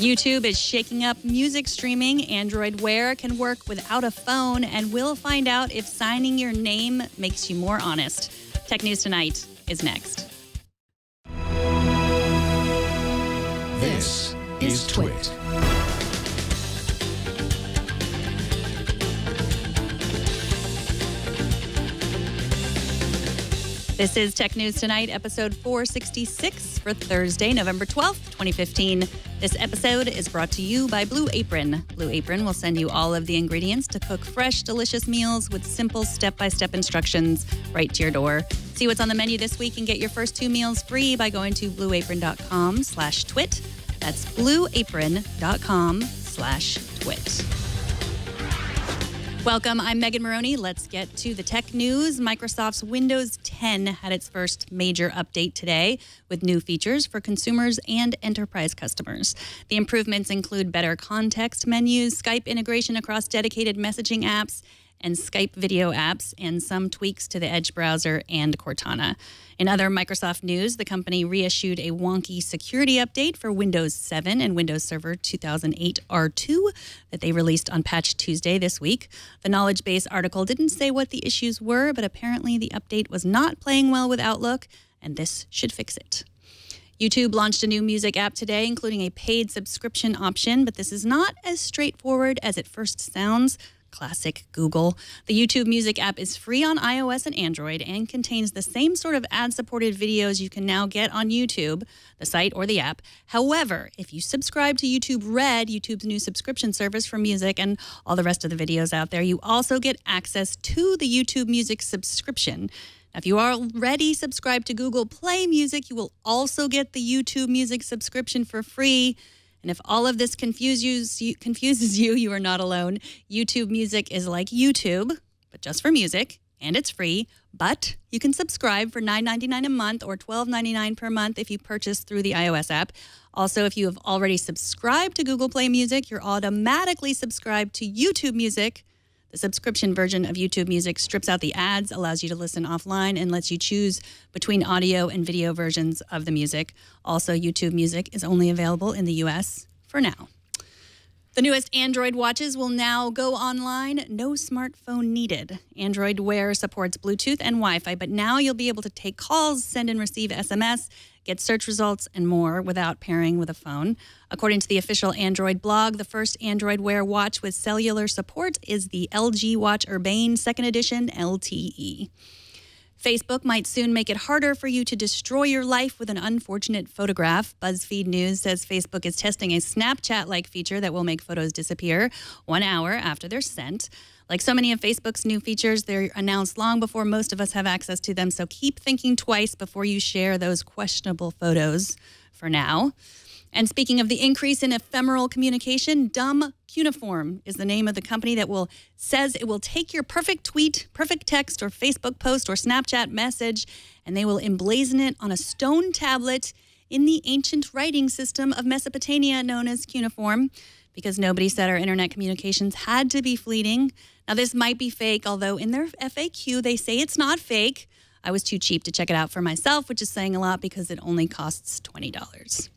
YouTube is shaking up music streaming. Android Wear can work without a phone, and we'll find out if signing your name makes you more honest. Tech News Tonight is next. This is TWiT. This is Tech News Tonight, episode 466 for Thursday, November 12th, 2015. This episode is brought to you by Blue Apron. Blue Apron will send you all of the ingredients to cook fresh, delicious meals with simple step-by-step instructions right to your door. See what's on the menu this week and get your first two meals free by going to blueapron.com/twit. That's blueapron.com/twit. Welcome, I'm Megan Morrone. Let's get to the tech news. Microsoft's Windows 10 had its first major update today with new features for consumers and enterprise customers. The improvements include better context menus, Skype integration across dedicated messaging apps, and Skype video apps, and some tweaks to the Edge browser and Cortana. In other Microsoft news, the company reissued a wonky security update for Windows 7 and Windows Server 2008 R2 that they released on Patch Tuesday this week. The knowledge base article didn't say what the issues were, but apparently the update was not playing well with Outlook, and this should fix it. YouTube launched a new music app today, including a paid subscription option, but this is not as straightforward as it first sounds. Classic Google. The YouTube Music app is free on iOS and Android and contains the same sort of ad-supported videos you can now get on YouTube, the site or the app. However, if you subscribe to YouTube Red, YouTube's new subscription service for music and all the rest of the videos out there, you also get access to the YouTube Music subscription. Now, if you are already subscribed to Google Play Music, you will also get the YouTube Music subscription for free. And if all of this confuses you, you are not alone. YouTube Music is like YouTube, but just for music, and it's free. But you can subscribe for $9.99 a month or $12.99 per month if you purchase through the iOS app. Also, if you have already subscribed to Google Play Music, you're automatically subscribed to YouTube Music. The subscription version of YouTube Music strips out the ads, allows you to listen offline, and lets you choose between audio and video versions of the music. Also, YouTube Music is only available in the U.S. for now. The newest Android watches will now go online. No smartphone needed. Android Wear supports Bluetooth and Wi-Fi, but now you'll be able to take calls, send and receive SMS, get search results, and more without pairing with a phone. According to the official Android blog, the first Android Wear watch with cellular support is the LG Watch Urbane 2nd Edition LTE. Facebook might soon make it harder for you to destroy your life with an unfortunate photograph. BuzzFeed News says Facebook is testing a Snapchat-like feature that will make photos disappear 1 hour after they're sent. Like so many of Facebook's new features, they're announced long before most of us have access to them, so keep thinking twice before you share those questionable photos for now. And speaking of the increase in ephemeral communication, Dumb Cuneiform is the name of the company that says it will take your perfect tweet, perfect text, or Facebook post, or Snapchat message, and they will emblazon it on a stone tablet in the ancient writing system of Mesopotamia known as cuneiform, because nobody said our internet communications had to be fleeting. Now, this might be fake, although in their FAQ, they say it's not fake. I was too cheap to check it out for myself, which is saying a lot because it only costs $20.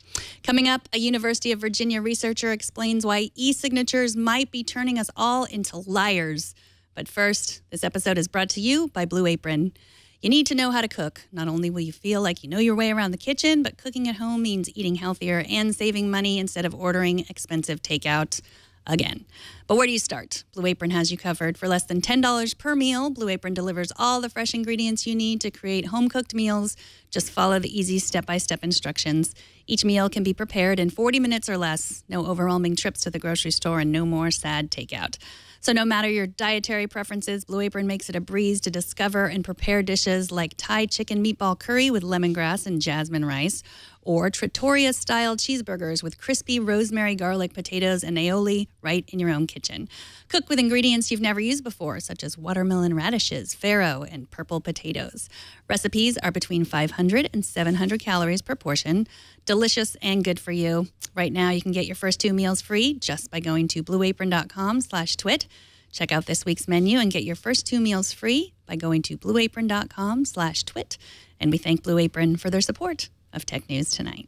Coming up, a University of Virginia researcher explains why e-signatures might be turning us all into liars. But first, this episode is brought to you by Blue Apron. You need to know how to cook. Not only will you feel like you know your way around the kitchen, but cooking at home means eating healthier and saving money instead of ordering expensive takeout. Again. But where do you start? Blue Apron has you covered. For less than $10 per meal, Blue Apron delivers all the fresh ingredients you need to create home-cooked meals. Just follow the easy step-by-step instructions. Each meal can be prepared in 40 minutes or less. No overwhelming trips to the grocery store and no more sad takeout. So no matter your dietary preferences, Blue Apron makes it a breeze to discover and prepare dishes like Thai chicken meatball curry with lemongrass and jasmine rice, or trattoria-style cheeseburgers with crispy rosemary garlic potatoes and aioli right in your own kitchen. Cook with ingredients you've never used before, such as watermelon radishes, farro, and purple potatoes. Recipes are between 500 and 700 calories per portion. Delicious and good for you. Right now, you can get your first two meals free just by going to blueapron.com/twit. Check out this week's menu and get your first two meals free by going to blueapron.com/twit. And we thank Blue Apron for their support of Tech News Tonight.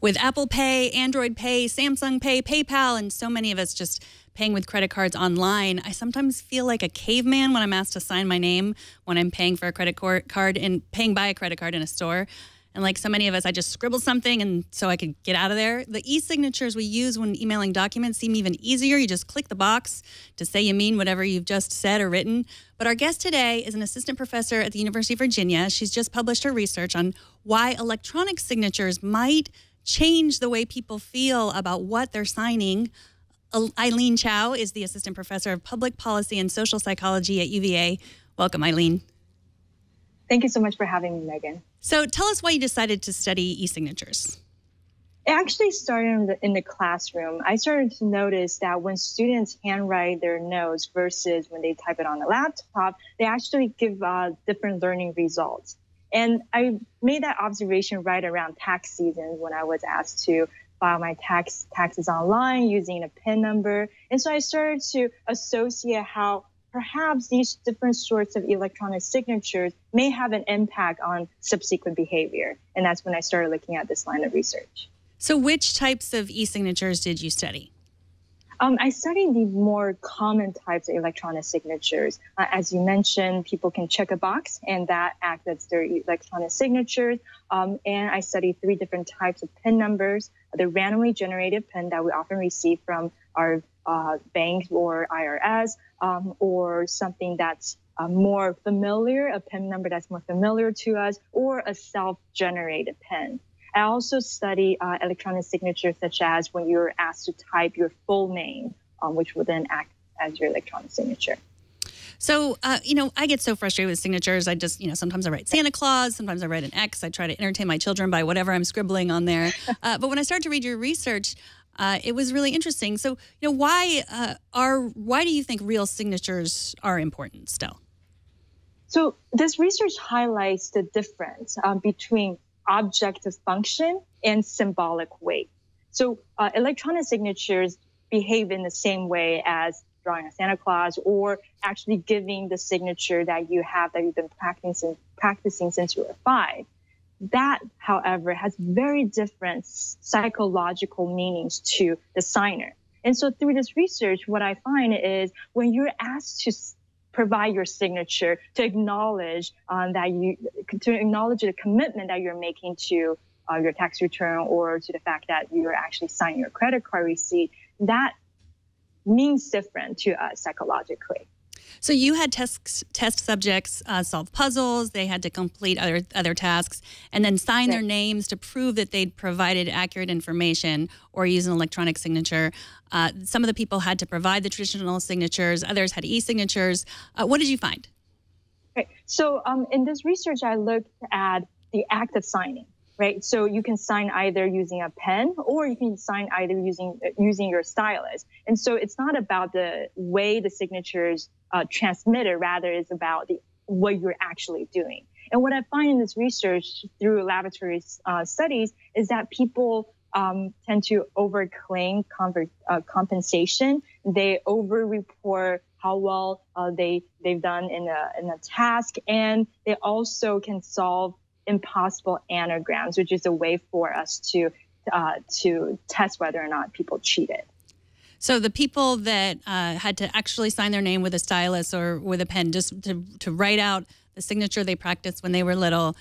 with Apple Pay, Android Pay, Samsung Pay, PayPal, and so many of us just paying with credit cards online. I sometimes feel like a caveman when I'm asked to sign my name when I'm paying for a credit card and paying by a credit card in a store. And like so many of us, I just scribbled something and so I could get out of there. The e-signatures we use when emailing documents seem even easier. You just click the box to say you mean whatever you've just said or written. But our guest today is an assistant professor at the University of Virginia. She's just published her research on why electronic signatures might change the way people feel about what they're signing. Eileen Chou is the assistant professor of public policy and social psychology at UVA. Welcome, Eileen. Thank you so much for having me, Megan. So tell us why you decided to study e-signatures. It actually started in the classroom. I started to notice that when students handwrite their notes versus when they type it on a laptop, they actually give different learning results. And I made that observation right around tax season when I was asked to file my taxes online using a PIN number. And so I started to associate how perhaps these different sorts of electronic signatures may have an impact on subsequent behavior. And that's when I started looking at this line of research. So which types of e-signatures did you study? I studied the more common types of electronic signatures. As you mentioned, people can check a box and that acts as their electronic signatures. And I studied three different types of PIN numbers, the randomly generated PIN that we often receive from our bank or IRS, or something that's more familiar, a PIN number that's more familiar to us, or a self-generated PIN. I also study electronic signatures such as when you're asked to type your full name, which will then act as your electronic signature. So, you know, I get so frustrated with signatures. I just, you know, sometimes I write Santa Claus, sometimes I write an X. I try to entertain my children by whatever I'm scribbling on there. But when I started to read your research, it was really interesting. So, you know, why do you think real signatures are important still? So this research highlights the difference between objective function and symbolic weight. So electronic signatures behave in the same way as drawing a Santa Claus or actually giving the signature that you have that you've been practicing since you were 5. That, however, has very different psychological meanings to the signer. And so through this research, what I find is when you're asked to provide your signature to acknowledge the commitment that you're making to your tax return or to the fact that you're actually signing your credit card receipt, that means different to us psychologically. So you had test subjects solve puzzles. They had to complete other tasks and then sign their names to prove that they'd provided accurate information or use an electronic signature. Some of the people had to provide the traditional signatures. Others had e-signatures. What did you find? Right. So in this research, I looked at the act of signing. Right. So you can sign either using a pen or you can sign either using your stylus. And so it's not about the way the signatures transmitted, rather it's about what you're actually doing. And what I find in this research through laboratory studies is that people tend to overclaim compensation. They over-report how well they've done in a task, and they also can solve impossible anagrams, which is a way for us to test whether or not people cheated. So the people that had to actually sign their name with a stylus or with a pen just to write out the signature they practiced when they were little,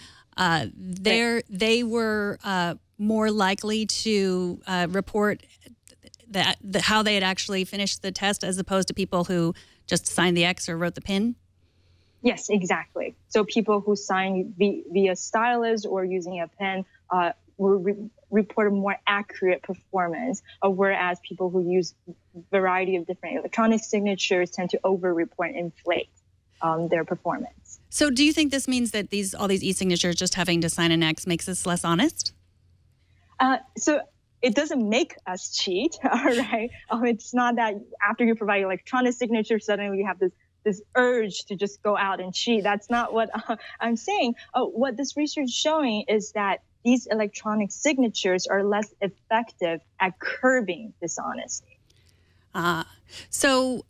they were more likely to report how they had actually finished the test as opposed to people who just signed the X or wrote the pin? Yes, exactly. So people who signed via stylus or using a pen were reported more accurate performance, whereas people who use a variety of different electronic signatures tend to over-report and inflate their performance. So do you think this means that all these e-signatures just having to sign an X makes us less honest? So it doesn't make us cheat, all right? It's not that after you provide electronic signature, suddenly you have this urge to just go out and cheat. That's not what I'm saying. What this research is showing is that these electronic signatures are less effective at curbing dishonesty. So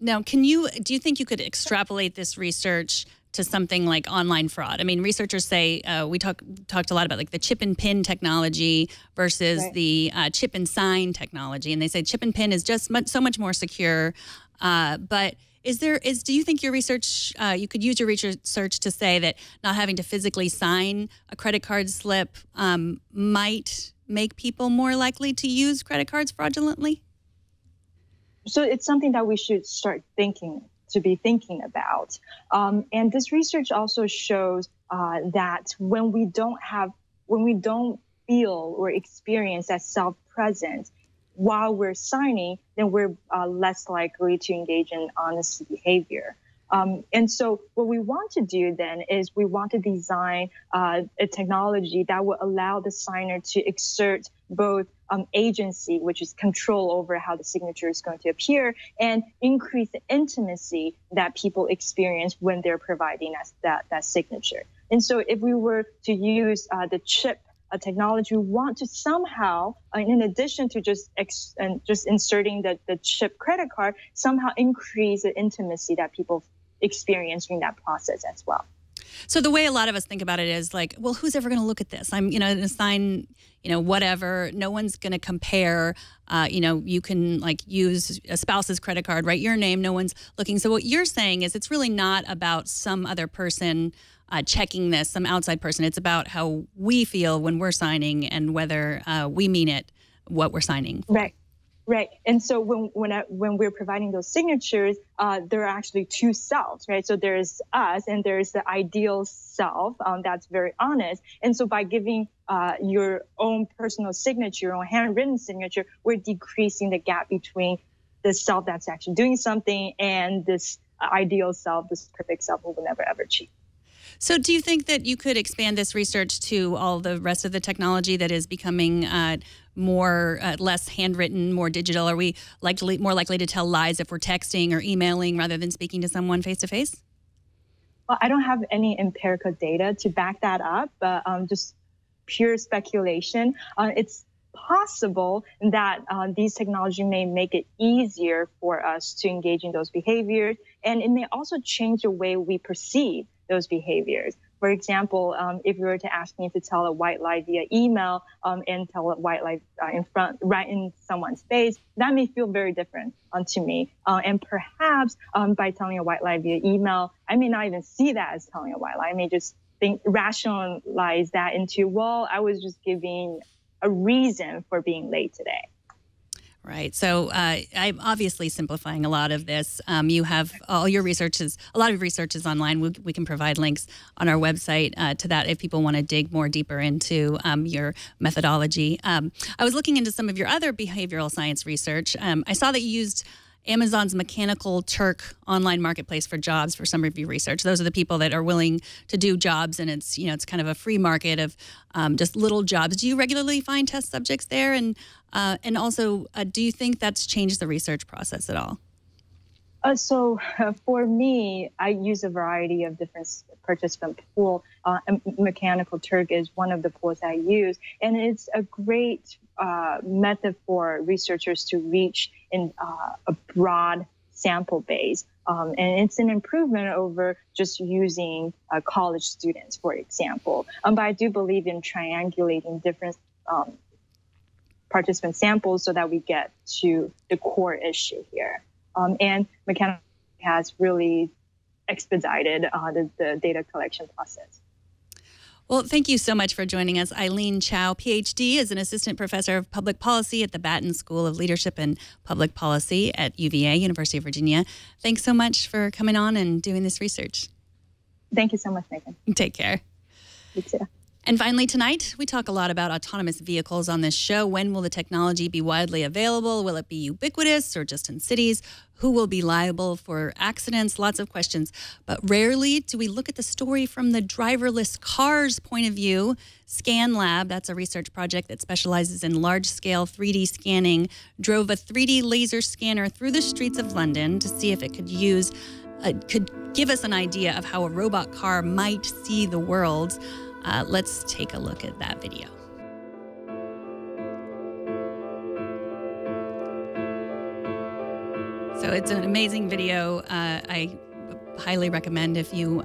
now, do you think you could extrapolate this research to something like online fraud. I mean, researchers say, we talked a lot about like the chip and pin technology versus the chip and sign technology. And they say chip and pin is just so much more secure. But do you think your research, you could use your research to say that not having to physically sign a credit card slip might make people more likely to use credit cards fraudulently? So it's something that we should start thinking about. And this research also shows that when we don't feel or experience that self-presence while we're signing, then we're less likely to engage in honest behavior. And so what we want to do then is we want to design a technology that will allow the signer to exert both agency, which is control over how the signature is going to appear, and increase the intimacy that people experience when they're providing us that signature. And so if we were to use the chip technology, we want to somehow, in addition to just inserting the chip credit card, somehow increase the intimacy that people experience during that process as well. So the way a lot of us think about it is like, well, who's ever going to look at this? I'm, going to sign, whatever. No one's going to compare. You can like use a spouse's credit card, write your name. No one's looking. So what you're saying is it's really not about some other person checking this, some outside person. It's about how we feel when we're signing and whether we mean it, what we're signing. Right. Right. And so when we're providing those signatures, there are actually two selves, right? So there's us and there's the ideal self that's very honest. And so by giving your own personal signature, your own handwritten signature, we're decreasing the gap between the self that's actually doing something and this ideal self, this perfect self who will never, ever cheat. So do you think that you could expand this research to all the rest of the technology that is becoming more less handwritten, more digital? Are we more likely to tell lies if we're texting or emailing rather than speaking to someone face-to-face? Well, I don't have any empirical data to back that up, but just pure speculation. It's possible that these technologies may make it easier for us to engage in those behaviors, and it may also change the way we perceive those behaviors. For example, if you were to ask me to tell a white lie via email and tell a white lie right in someone's face, that may feel very different to me. And perhaps by telling a white lie via email, I may not even see that as telling a white lie. I may just rationalize that into, well, I was just giving a reason for being late today. Right. So I'm obviously simplifying a lot of this. You have all your research is, a lot of research is online. We can provide links on our website to that if people want to dig more deeper into your methodology. I was looking into some of your other behavioral science research. I saw that you used Amazon's Mechanical Turk online marketplace for jobs for some of your research. Those are the people that are willing to do jobs, and it's it's kind of a free market of just little jobs. Do you regularly find test subjects there, and also do you think that's changed the research process at all? So for me, I use a variety of different participant pools. Mechanical Turk is one of the pools I use, and it's a great method for researchers to reach in a broad sample base. And it's an improvement over just using college students, for example. But I do believe in triangulating different participant samples so that we get to the core issue here. And Mechanical has really expedited the data collection process. Well, thank you so much for joining us. Eileen Chou, PhD, is an assistant professor of public policy at the Batten School of Leadership and Public Policy at UVA, University of Virginia. Thanks so much for coming on and doing this research. Thank you so much, Megan. Take care. You too. And finally, tonight, we talk a lot about autonomous vehicles on this show. When will the technology be widely available? Will it be ubiquitous or just in cities? Who will be liable for accidents? Lots of questions. But rarely do we look at the story from the driverless cars point of view. ScanLab, that's a research project that specializes in large-scale 3D scanning, drove a 3D laser scanner through the streets of London to see if it could give us an idea of how a robot car might see the world. Let's take a look at that video. So it's an amazing video. I highly recommend if you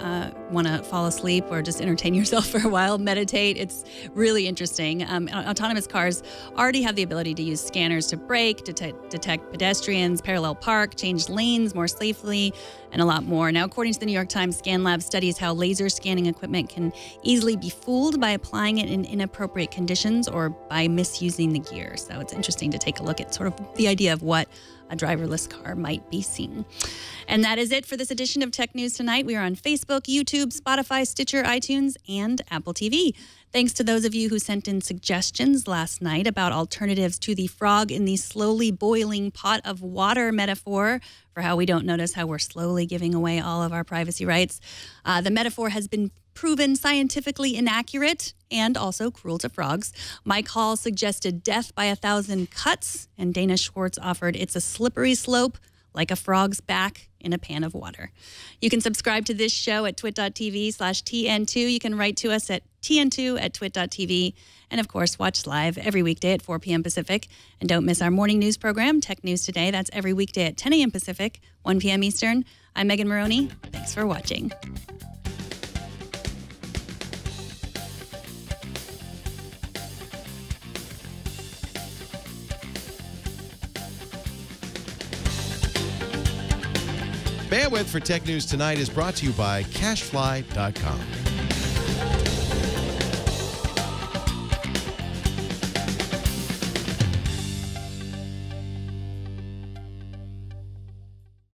want to fall asleep or just entertain yourself for a while, meditate. It's really interesting. Autonomous cars already have the ability to use scanners to brake, detect pedestrians, parallel park, change lanes more safely, and a lot more. Now, according to the New York Times, ScanLab studies how laser scanning equipment can easily be fooled by applying it in inappropriate conditions or by misusing the gear. So it's interesting to take a look at sort of the idea of what a driverless car might be seen. And that is it for this edition of Tech News Tonight. We are on Facebook, YouTube, Spotify, Stitcher, iTunes, and Apple TV. Thanks to those of you who sent in suggestions last night about alternatives to the frog in the slowly boiling pot of water metaphor for how we don't notice how we're slowly giving away all of our privacy rights. The metaphor has been proven scientifically inaccurate and also cruel to frogs. Mike Hall suggested death by 1,000 cuts, and Dana Schwartz offered it's a slippery slope like a frog's back in a pan of water. You can subscribe to this show at twit.tv/TN2. You can write to us at TN2@twit.tv. And of course, watch live every weekday at 4 p.m. Pacific. And don't miss our morning news program, Tech News Today. That's every weekday at 10 a.m. Pacific, 1 p.m. Eastern. I'm Megan Morrone. Thanks for watching. Bandwidth for Tech News Tonight is brought to you by CashFly.com.